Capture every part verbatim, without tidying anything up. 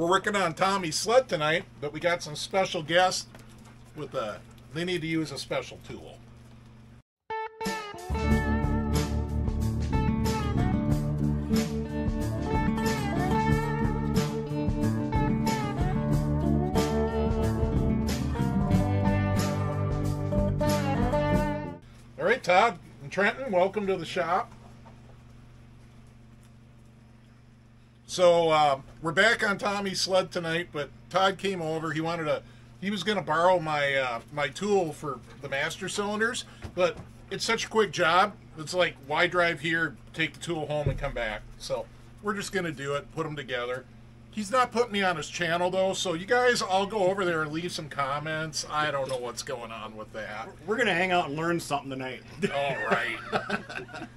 We're working on Tommy's sled tonight, but we got some special guests with a, they need to use a special tool. All right, Todd and Trenton, welcome to the shop. So uh, we're back on Tommy's sled tonight, but Todd came over. He wanted to, he was going to borrow my uh, my tool for the master cylinders, but it's such a quick job. It's like, why drive here, take the tool home, and come back? So we're just going to do it, put them together. He's not putting me on his channel, though, so you guys all go over there and leave some comments. I don't know what's going on with that. We're going to hang out and learn something tonight. All right.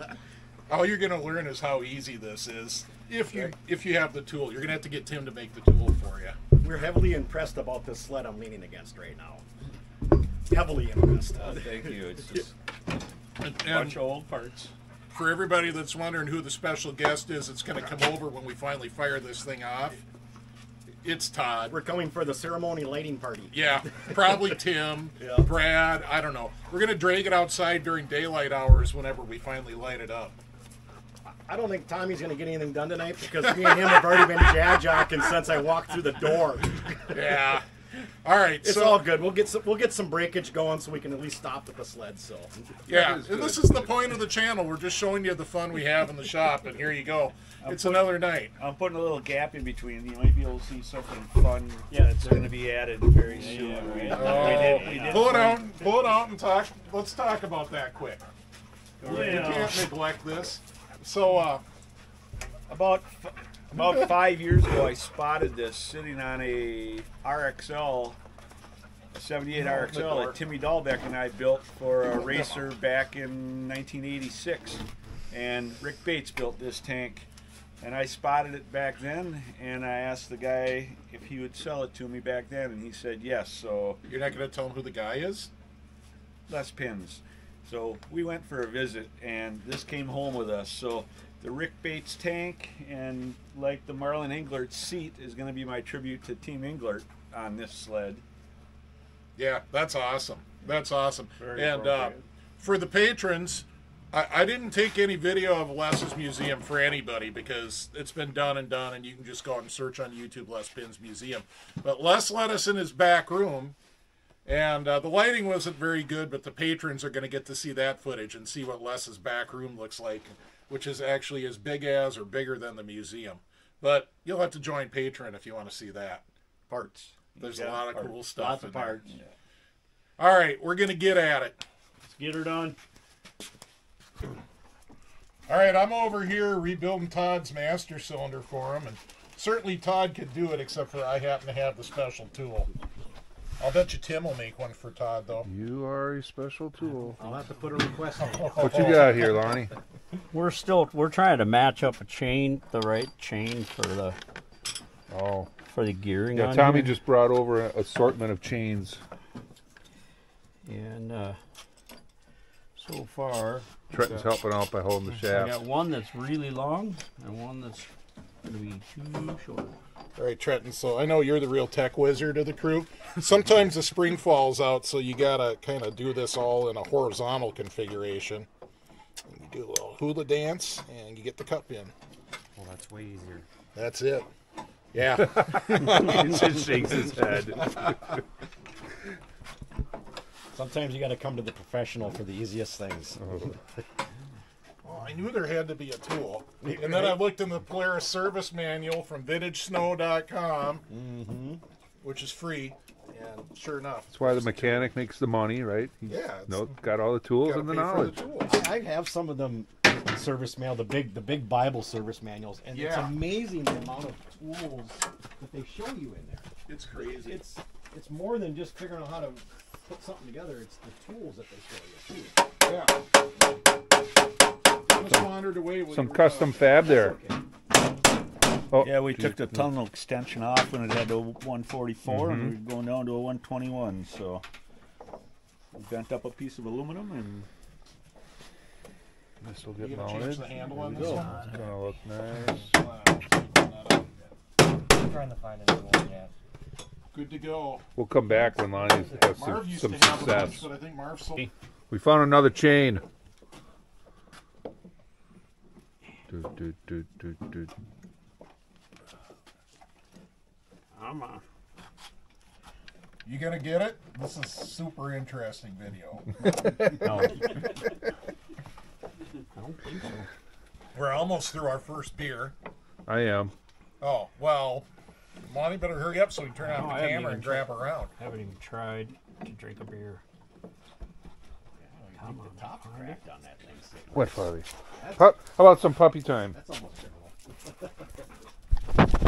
All you're going to learn is how easy this is. If you, if you have the tool, you're going to have to get Tim to make the tool for you. We're heavily impressed about this sled I'm leaning against right now. Heavily impressed. Oh, thank you. It's just a bunch of old parts. For everybody that's wondering who the special guest is that's going to come over when we finally fire this thing off, it's Todd. We're coming for the ceremony lighting party. Yeah, probably Tim, yeah. Brad, I don't know. We're going to drag it outside during daylight hours whenever we finally light it up. I don't think Tommy's going to get anything done tonight because me and him have already been jad-jocking since I walked through the door. Yeah. All right, it's so, all good. We'll get some, we'll get some breakage going so we can at least stop with the sled. So yeah, is and this is the point of the channel. We're just showing you the fun we have in the shop, and here you go. I'm it's putting, another night. I'm putting a little gap in between. You might be able to see something fun yeah, that's going to be added very yeah, soon. Yeah, we, oh, we did, we did pull it out, pull it out, and talk. Let's talk about that quick. Right. We can't neglect this. So uh, about. About five years ago, I spotted this sitting on a R X L, seventy-eight R X L that Timmy Dahlbeck and I built for a racer back in nineteen eighty-six. And Rick Bates built this tank. And I spotted it back then, and I asked the guy if he would sell it to me back then, and he said yes. So you're not going to tell him who the guy is? Les Pins. So we went for a visit, and this came home with us. So the Rick Bates tank and like the Marlin Englert seat is going to be my tribute to Team Englert on this sled. Yeah, that's awesome. That's awesome. Very and uh, for the patrons, I, I didn't take any video of Les's museum for anybody because it's been done and done, and you can just go out and search on YouTube Les Pins Museum. But Les let us in his back room, and uh, the lighting wasn't very good, but the patrons are going to get to see that footage and see what Les's back room looks like, which is actually as big as or bigger than the museum. But you'll have to join Patreon if you want to see that. Parts. There's a lot of parts. Cool stuff. Lots of parts. Yeah. All right, we're going to get at it. Let's get her done. All right, I'm over here rebuilding Todd's master cylinder for him, and certainly Todd could do it except for I happen to have the special tool. I'll bet you Tim will make one for Todd, though. You are a special tool. I'll have to put a request on you. What you got here, Larnie? We're still, we're trying to match up a chain, the right chain for the, oh, for the gearing yeah, on Tommy here. Just brought over an assortment of chains. And uh, so far, Trenton's helping out by holding the shaft. I got one that's really long and one that's going to be too short. All right, Trenton, so I know you're the real tech wizard of the crew. Sometimes the spring falls out, so you got to kind of do this all in a horizontal configuration. And you do a little hula dance, and you get the cup in. Well, that's way easier. That's it. Yeah. He just shakes his head. Sometimes you got to come to the professional for the easiest things. I knew there had to be a tool, and then I looked in the Polaris service manual from Vintage Snow dot com, mm-hmm. which is free, and sure enough. That's why the mechanic makes the money, right? He's, yeah. No, got all the tools and the knowledge. The tools. I have some of them service mail, the big, the big Bible service manuals, and yeah. It's amazing the amount of tools that they show you in there. It's crazy. It's it's more than just figuring out how to put something together. It's the tools that they show you too. Yeah. Some, away some custom out. Fab there. Okay. Oh, yeah, we geez. took the tunnel extension off when it had a one forty-four, mm-hmm. and we were going down to a one twenty-one. So we bent up a piece of aluminum, and this will get mounted. Change the handle on this. It's going to look nice. trying to find a new one yet. Good to go. We'll come back when Lonnie has Marv some, some have success. Bunch, I think Marv sold... We found another chain. Do, do, do, do, do. I'm on. You gonna get it? This is super interesting video. No. I don't think so. We're almost through our first beer. I am. Oh, well, Lonnie better hurry up so we can turn on no, the I camera and grab around. I haven't even tried to drink a beer. Yeah, the top cracked on that thing. So what, Farley? How about some puppy time? That's almost terrible.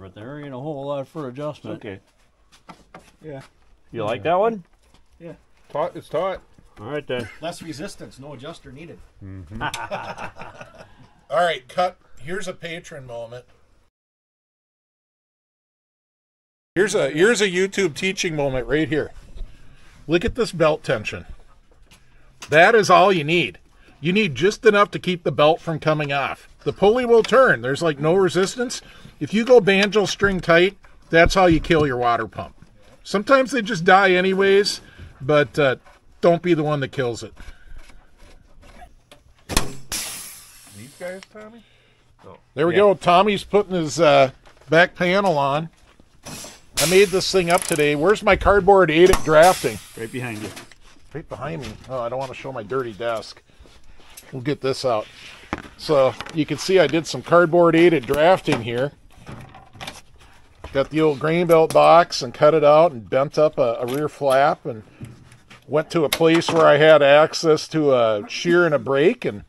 But there ain't a whole lot for adjustment. Okay. Yeah. You like that one? Yeah. Taut is taut. All right, then. Less resistance, no adjuster needed. Mm-hmm. All right, cut. Here's a patron moment. Here's a here's a YouTube teaching moment right here. Look at this belt tension. That is all you need. You need just enough to keep the belt from coming off. The pulley will turn. There's like no resistance. If you go banjo string tight, that's how you kill your water pump. Sometimes they just die anyways, but uh, don't be the one that kills it. These guys, Tommy? Oh, there we yeah. go. Tommy's putting his uh, back panel on. I made this thing up today. Where's my cardboard aid at drafting? Right behind you. Right behind me. Oh, I don't want to show my dirty desk. We'll get this out. So you can see I did some cardboard aided drafting here. Got the old grain belt box and cut it out and bent up a, a rear flap and went to a place where I had access to a shear and a brake and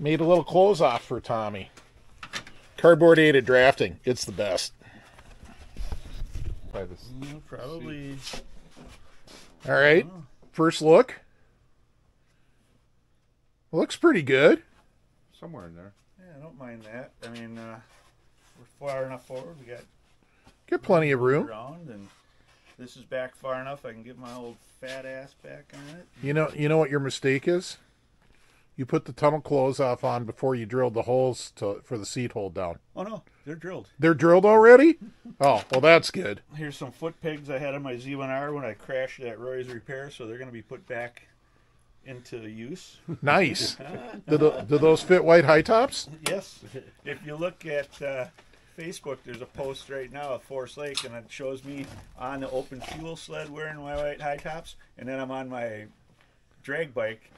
made a little clothes off for Tommy. Cardboard aided drafting. It's the best. Mm, probably. All right. First look. Looks pretty good. Somewhere in there. Yeah, I don't mind that. I mean, uh, we're far enough forward. We got get plenty of room. Around and this is back far enough. I can get my old fat ass back on it. You know, you know what your mistake is? You put the tunnel close off on before you drilled the holes to, for the seat hold down. Oh, no. They're drilled. They're drilled already? Oh, well, that's good. Here's some foot pegs I had on my Z one R when I crashed at Roy's Repair, so they're going to be put back into use. Nice. do, the, do those fit white high tops? Yes. If you look at uh, Facebook, there's a post right now of Forest Lake, and it shows me on the open fuel sled wearing my white high tops, and then I'm on my drag bike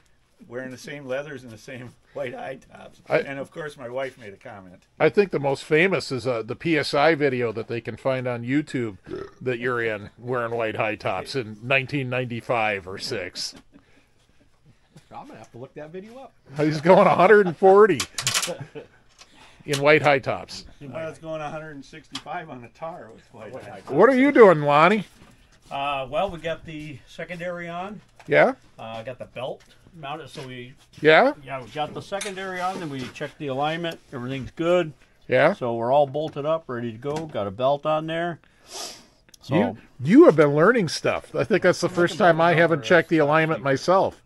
wearing the same leathers and the same white high tops. I, and of course my wife made a comment. I think the most famous is uh, the P S I video that they can find on YouTube that you're in wearing white high tops in nineteen ninety-five or six. I'm going to have to look that video up. He's going one hundred forty in white high tops. Well, it's going one hundred sixty-five on the tar with white high tops. What are you doing, Lonnie? Uh, well, we got the secondary on. Yeah? I uh, got the belt mounted, so we yeah yeah we got the secondary on, then we checked the alignment, everything's good. Yeah, so we're all bolted up, ready to go. Got a belt on there. So you, you have been learning stuff. I think that's the first time I haven't checked the alignment myself.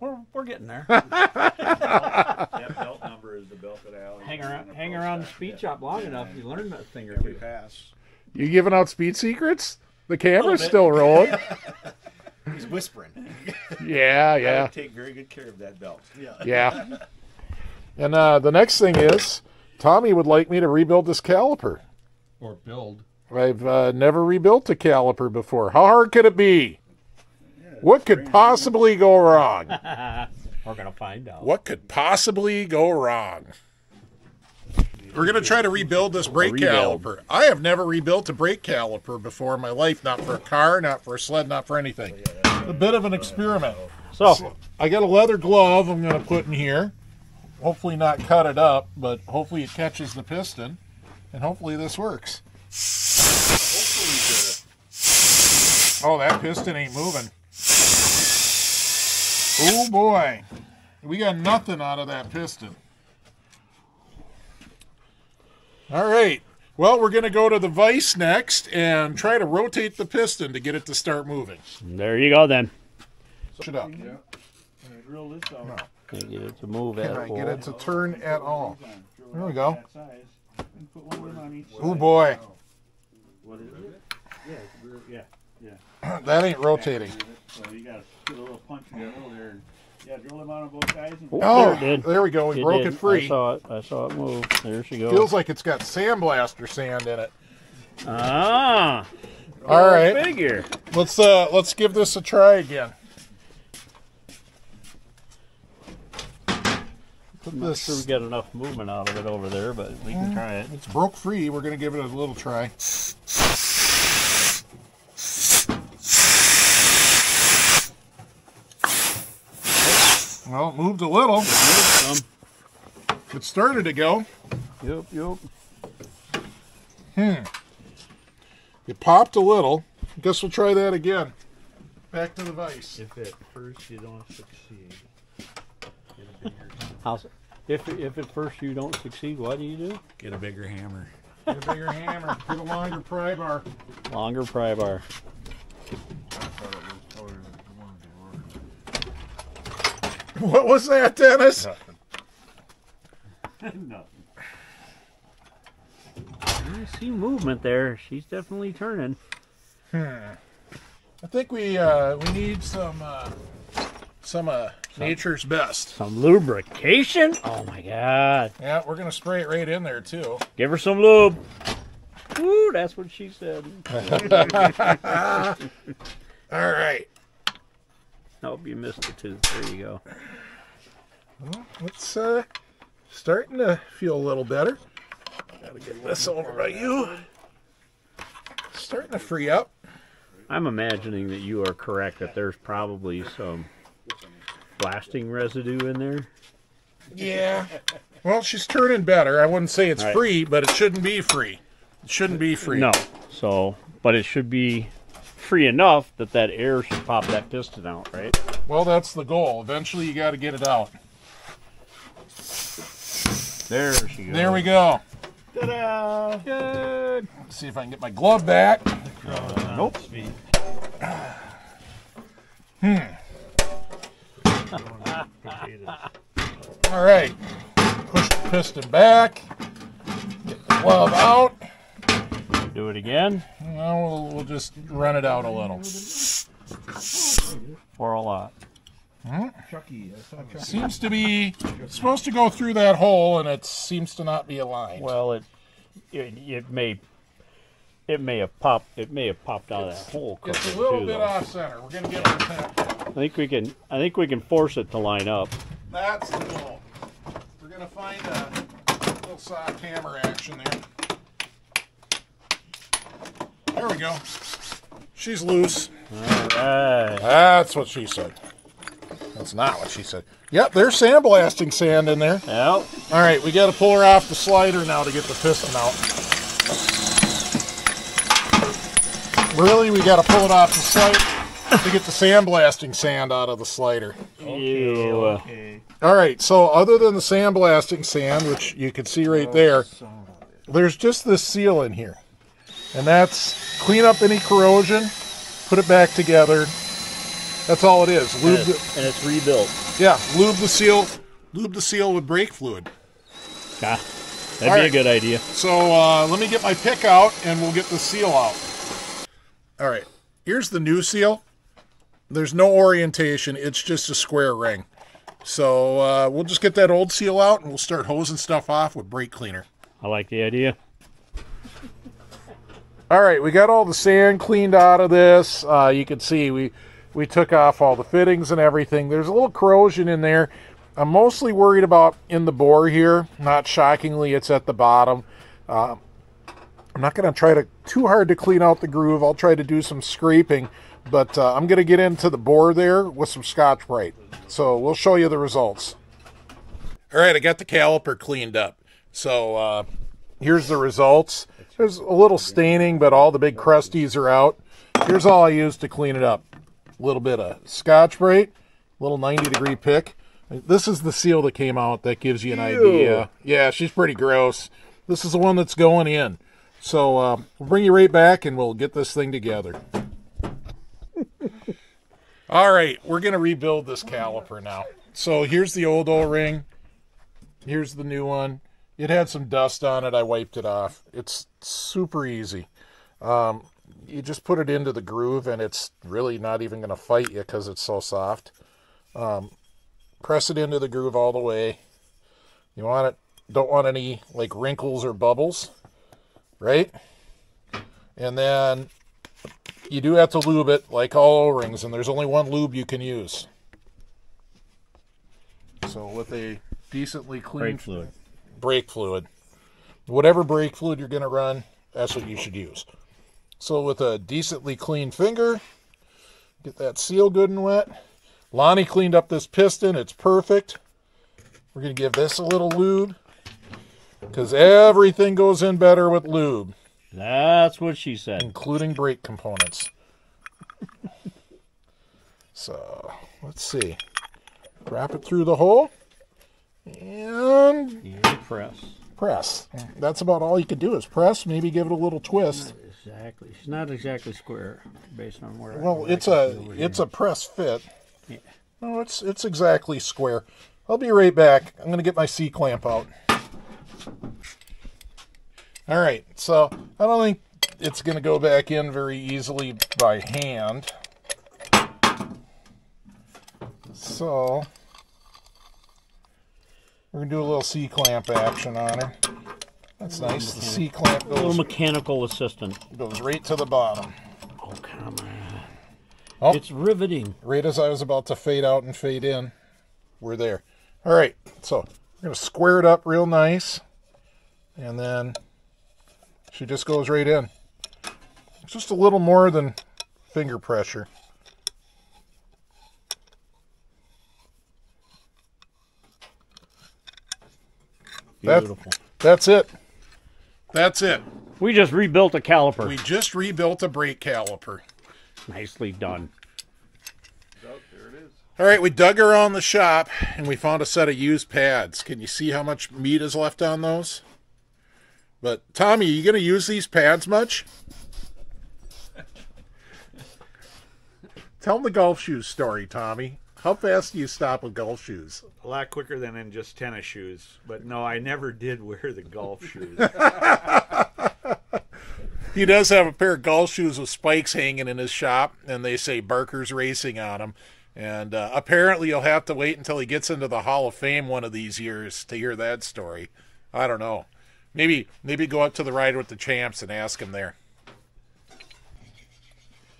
We're, we're getting there. That belt number is the belt that I hang around hang around the speed shop long enough, you learn that thing or two. Pass. You giving out speed secrets? The camera's still rolling. He's whispering. Yeah, yeah. I take very good care of that belt. Yeah. Yeah. And uh, the next thing is, Tommy would like me to rebuild this caliper. Or build. I've uh, never rebuilt a caliper before. How hard could it be? Yeah, what could possibly thing. go wrong? We're going to find out. What could possibly go wrong? We're going to try to rebuild this brake rebuild. caliper. I have never rebuilt a brake caliper before in my life. Not for a car, not for a sled, not for anything. A bit of an experiment. So, I got a leather glove I'm going to put in here. Hopefully not cut it up, but hopefully it catches the piston. And hopefully this works. Oh, that piston ain't moving. Oh boy. We got nothing out of that piston. All right, well, we're going to go to the vise next and try to rotate the piston to get it to start moving. There you go, then. Push it up. Yeah. Drill this out. No. Can't get it to move at all. Can't get it to turn at all. There we go. put one rim on each. Oh boy. What is it? Yeah, yeah, yeah. That ain't rotating. So you gotta get a little punch in the middle there. And, yeah, drill them out on both sides. And oh, there, it did. There we go. We it broke did. it free. I saw it. I saw it move. There she goes. Feels like it's got sandblaster sand in it. Ah. All oh, right. Figure. Let's uh, let's give this a try again. I'm not sure we got enough movement out of it over there, but we can try it. It's broke free. We're going to give it a little try. Well, it moved a little. It moved some. It started to go. Yep, yep. Hmm. It popped a little. I guess we'll try that again. Back to the vise. If at first you don't succeed. If, if at first you don't succeed, what do you do? Get a bigger hammer. Get a bigger hammer. Get a longer pry bar. Longer pry bar. What was that, Dennis? Nothing. Nothing. I see movement there. She's definitely turning. Hmm. I think we uh, we need some uh, some. Uh, Nature's best. Some lubrication? Oh my god. Yeah, we're going to spray it right in there too. Give her some lube. Woo, that's what she said. All right. Hope you missed the tooth. There you go. Well, it's uh, starting to feel a little better. Got to get this over by you. Starting to free up. I'm imagining that you are correct, that there's probably some blasting residue in there. Yeah. Well, she's turning better. I wouldn't say it's right. free, but it shouldn't be free. It shouldn't be free. No. So, but it should be free enough that that air should pop that piston out, right? Well, that's the goal. Eventually, you got to get it out. There she goes. There we go. Ta-da! Good. Let's see if I can get my glove back. Uh, nope. Hmm. All right, push the piston back, get the glove out. Do it again. Well, we'll, we'll just run it out a little. Or a lot. Hmm? Chucky. Chucky. Seems to be supposed to go through that hole, and it seems to not be aligned. Well, it it, it may it may have popped it may have popped out it's, of that hole. It's a little too, bit though. off center. We're gonna get it back. I think we can. I think we can force it to line up. That's the goal. We're gonna find a little soft hammer action there. There we go. She's loose. All right. That's what she said. That's not what she said. Yep, there's sandblasting sand in there. Yep. All right, we got to pull her off the slider now to get the piston out. Really, we got to pull it off the slider. To get the sandblasting sand out of the slider. Okay, okay. All right, so other than the sandblasting sand, which you can see right there, there's just this seal in here. And that's clean up any corrosion, put it back together. That's all it is. Lube and, it's, the, and it's rebuilt. Yeah, lube the seal, lube the seal with brake fluid. Ah, that'd all be right. a good idea. So uh, let me get my pick out, and we'll get the seal out. All right, here's the new seal. There's no orientation. It's just a square ring. So uh, we'll just get that old seal out, and we'll start hosing stuff off with brake cleaner. I like the idea. All right, we got all the sand cleaned out of this. Uh, you can see we, we took off all the fittings and everything. There's a little corrosion in there. I'm mostly worried about in the bore here. Not shockingly, it's at the bottom. Uh, I'm not going to try to too hard to clean out the groove. I'll try to do some scraping. But uh, I'm going to get into the bore there with some Scotch-Brite. So we'll show you the results. All right, I got the caliper cleaned up. So uh, here's the results. There's a little staining, but all the big crusties are out. Here's all I used to clean it up. A little bit of Scotch-Brite, a little ninety degree pick. This is the seal that came out that gives you an Ew. idea. Yeah, she's pretty gross. This is the one that's going in. So uh, we'll bring you right back, and we'll get this thing together. All right, we're going to rebuild this caliper now. So here's the old O-ring. Here's the new one. It had some dust on it. I wiped it off. It's super easy. Um, you just put it into the groove, and it's really not even going to fight you because it's so soft. Um, press it into the groove all the way. You want it, don't want any like wrinkles or bubbles, right? And then you do have to lube it like all O-rings, and there's only one lube you can use. So with a decently clean brake fluid, brake fluid, whatever brake fluid you're going to run, that's what you should use. So with a decently clean finger, get that seal good and wet. Lonnie cleaned up this piston. It's perfect. We're going to give this a little lube, because everything goes in better with lube. That's what she said. Including brake components. So, let's see. Wrap it through the hole. And... you press. Press. That's about all you can do is press. Maybe give it a little twist. Not exactly. She's not exactly square based on where... Well, it's a it's a press fit. Yeah. No, it's it's exactly square. I'll be right back. I'm going to get my C-clamp out. All right, so I don't think it's going to go back in very easily by hand. So we're going to do a little C-clamp action on her. That's nice. The C-clamp goes... a little mechanical assistant. Goes right to the bottom. Oh, come on. Oh, it's riveting. Right as I was about to fade out and fade in. We're there. All right, so we're going to square it up real nice, and then she just goes right in. Just a little more than finger pressure. Beautiful. That, that's it. That's it. We just rebuilt a caliper. We just rebuilt a brake caliper. Nicely done. All right, we dug around the shop, and we found a set of used pads. Can you see how much meat is left on those? But, Tommy, are you going to use these pads much? Tell them the golf shoes story, Tommy. How fast do you stop with golf shoes? A lot quicker than in just tennis shoes. But, no, I never did wear the golf shoes. He does have a pair of golf shoes with spikes hanging in his shop, and they say Barker's Racing on them. And uh, apparently you'll have to wait until he gets into the Hall of Fame one of these years to hear that story. I don't know. Maybe maybe go up to the Ride with the Champs and ask him there.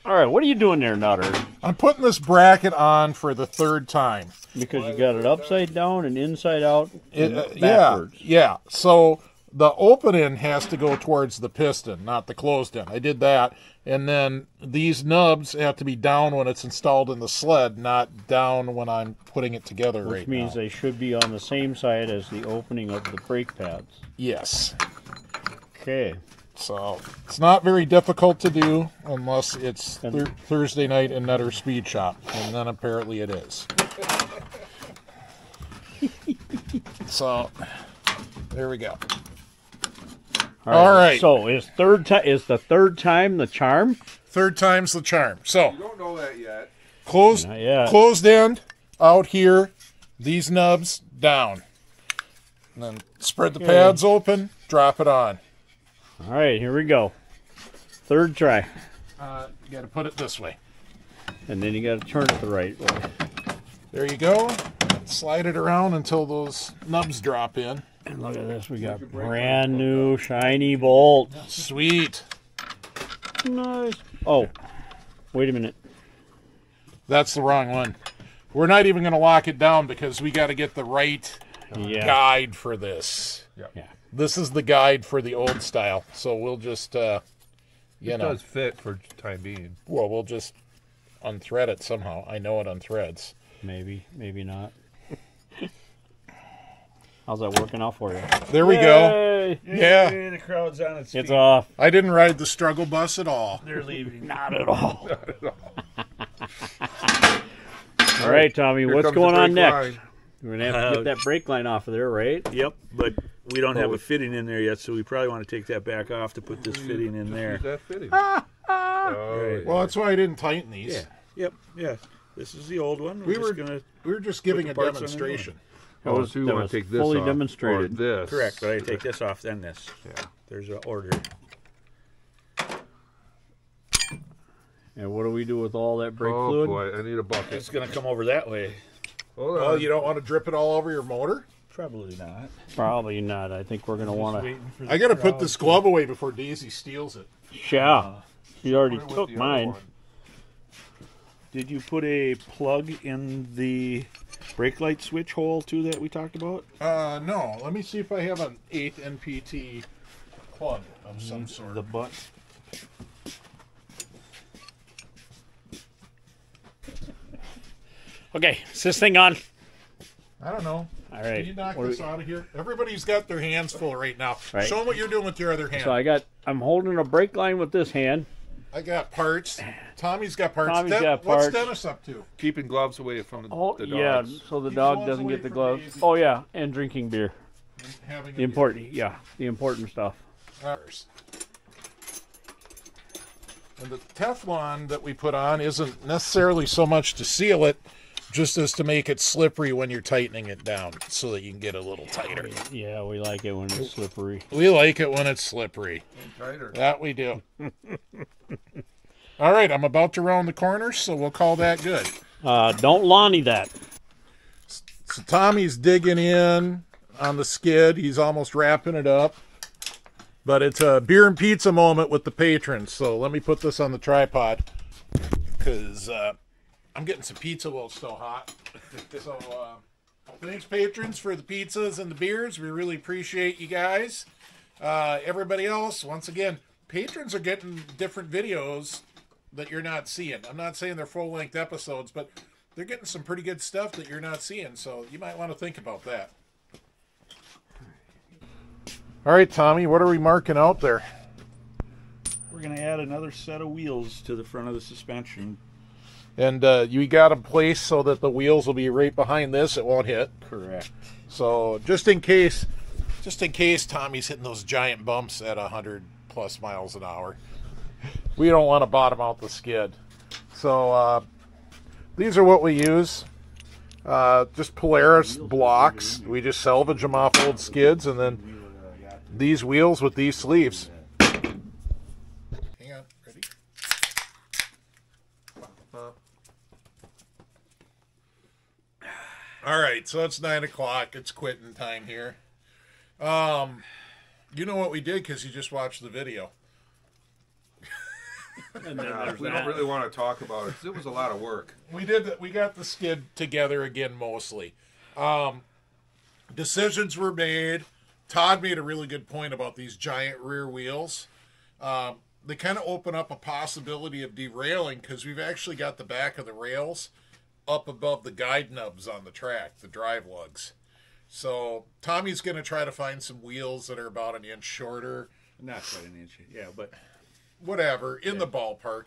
All right, what are you doing there, Nutter? I'm putting this bracket on for the third time. Because you got it upside down and inside out and it, uh, backwards. Yeah, yeah. So the open end has to go towards the piston, not the closed end. I did that. And then these nubs have to be down when it's installed in the sled, not down when I'm putting it together right now. Which means they should be on the same side as the opening of the brake pads. Yes. Okay. So it's not very difficult to do unless it's th Thursday night in Nutter's Speed Shop, and then apparently it is. So there we go. All right. All right. So is third time is the third time the charm? Third time's the charm. So you don't know that yet. Closed yet. Closed end out here, these nubs down. And then spread the okay. pads open, drop it on. All right, here we go. Third try. Uh, you got to put it this way. And then you got to turn it the right way. There you go. Slide it around until those nubs drop in. And look at this, we got brand new shiny bolt. Sweet. Nice. Oh, wait a minute. That's the wrong one. We're not even going to lock it down because we got to get the right yeah. guide for this. Yep. Yeah. This is the guide for the old style, so we'll just, uh, you it know. It does fit for the time being. Well, we'll just unthread it somehow. I know it unthreads. Maybe, maybe not. How's that working out for you? There we Yay. go. Yay, yeah. The crowd's on its feet. It's off. I didn't ride the struggle bus at all. They're leaving. Not at all. Not at all. All right, Tommy, Here what's going on next? Line. We're going to have to uh, get that brake line off of there, right? Yep, but we don't well, have we, a fitting in there yet, so we probably want to take that back off to put this fitting in there. That fitting. Ah, ah. Oh, well, yeah. that's why I didn't tighten these. Yeah. Yep, yeah. This is the old one. We're we, just were, gonna we were just giving a demonstration. Those who want to take this fully off demonstrated. Or this. Correct, but I take this off, then this. Yeah. There's an order. And what do we do with all that brake oh, fluid? Oh boy, I need a bucket. It's going to come over that way. Hold on. Well, you don't want to drip it all over your motor? Probably not. Probably not. I think we're going to want to... I got to put this glove away before Daisy steals it. Yeah. Uh, she already took mine. Did you put a plug in the brake light switch hole, too, that we talked about? Uh, no. Let me see if I have an eighth N P T plug of some sort. The butt. Okay, is this thing on? I don't know. All right. Can you knock this we... out of here? Everybody's got their hands full right now. Right. Show them what you're doing with your other hand. So I got, I'm holding a brake line with this hand. I got parts. Tommy's got parts. Tommy's De got parts. What's Dennis up to? Keeping gloves away from the, oh, the dogs. Yeah, so the Keep dog doesn't get the gloves. Daisy. Oh, yeah, and drinking beer. And having the important, beer. Yeah, the important stuff. And the Teflon that we put on isn't necessarily so much to seal it, just as to make it slippery when you're tightening it down so that you can get a little tighter. Yeah, we like it when it's slippery. We like it when it's slippery. And tighter. That we do. All right, I'm about to round the corners, so we'll call that good. Uh, don't Lonnie that. So Tommy's digging in on the skid. He's almost wrapping it up. But it's a beer and pizza moment with the patrons, so let me put this on the tripod because... Uh, I'm getting some pizza while it's still hot. So uh, thanks, patrons, for the pizzas and the beers. We really appreciate you guys. Uh, everybody else, once again, patrons are getting different videos that you're not seeing. I'm not saying they're full-length episodes, but they're getting some pretty good stuff that you're not seeing, so you might want to think about that. All right, Tommy, what are we marking out there? We're going to add another set of wheels to the front of the suspension. And uh, you got them placed so that the wheels will be right behind this. It won't hit. Correct. So just in case, just in case Tommy's hitting those giant bumps at a hundred plus miles an hour, we don't want to bottom out the skid. So uh, these are what we use. Uh, just Polaris blocks. We just salvage them off old skids, and then these wheels with these sleeves. All right, so it's nine o'clock. It's quitting time here. Um, you know what we did because you just watched the video. And then uh, we that. don't really want to talk about it. It was a lot of work. We did. The, we got the skid together again, mostly. Um, decisions were made. Todd made a really good point about these giant rear wheels. Um, they kind of open up a possibility of derailing because we've actually got the back of the rails up above the guide nubs on the track, the drive lugs. So Tommy's going to try to find some wheels that are about an inch shorter. Not quite an inch, yeah, but... Whatever, in yeah. the ballpark.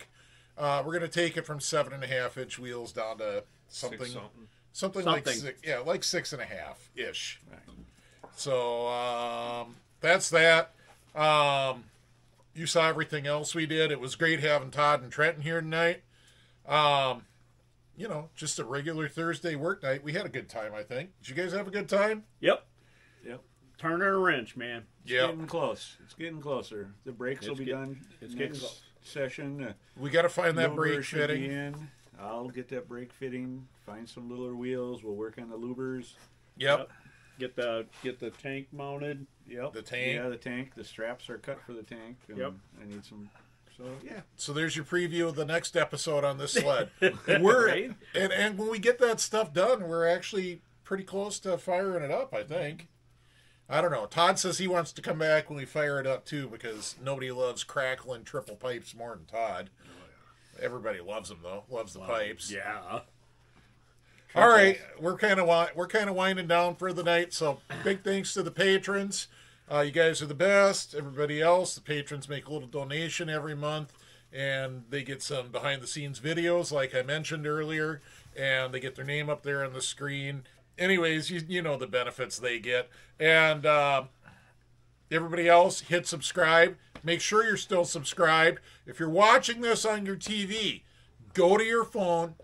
Uh, we're going to take it from seven and a half inch wheels down to something... Six something. Something, something. like six, yeah, like six and a half-ish. Right. So um, that's that. Um, you saw everything else we did. It was great having Todd and Trenton here tonight. Um... You know, just a regular Thursday work night. We had a good time, I think. Did you guys have a good time? Yep. Yep. Turning a wrench, man. It's yep. getting close. It's getting closer. The brakes will be get, done it's next getting session. Uh, we got to find that brake fitting. In. I'll get that brake fitting, find some littler wheels. We'll work on the lubers. Yep. yep. Get the get the tank mounted. Yep. The tank. Yeah, the tank. The straps are cut for the tank. And yep. I need some... So, yeah. So there's your preview of the next episode on this sled. We're right? and and when we get that stuff done, we're actually pretty close to firing it up, I think. I don't know. Todd says he wants to come back when we fire it up too, because nobody loves crackling triple pipes more than Todd. Oh, yeah. Everybody loves them though. Loves the Love pipes. It. Yeah. Triple. All right, we're kind of we're kind of winding down for the night. So big thanks to the patrons. Uh, you guys are the best. Everybody else, the patrons make a little donation every month, and they get some behind-the-scenes videos, like I mentioned earlier, and they get their name up there on the screen. Anyways, you, you know the benefits they get. And uh, everybody else, hit subscribe. Make sure you're still subscribed. If you're watching this on your T V, go to your phone,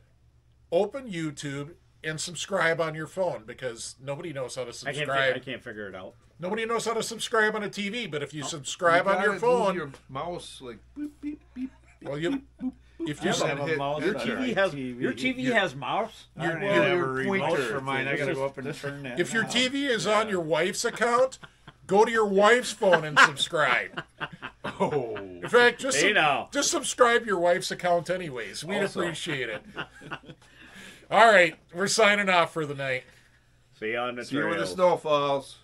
open YouTube, and subscribe on your phone, because nobody knows how to subscribe. I can't, I can't figure it out. Nobody knows how to subscribe on a T V, but if you oh, subscribe you on your phone, your mouse like beep beep beep. beep well, you beep, if you have a mouse, your T V has T V. your T V your, has mouse. Your, I your, your pointer for mine. I gotta go up and turn that. If your T V is yeah. on your wife's account, go to your wife's phone and subscribe. Oh, in fact, just hey, su just subscribe your wife's account anyways. We'd also. appreciate it. All right, we're signing off for the night. See you on the trail. See you when the snow falls.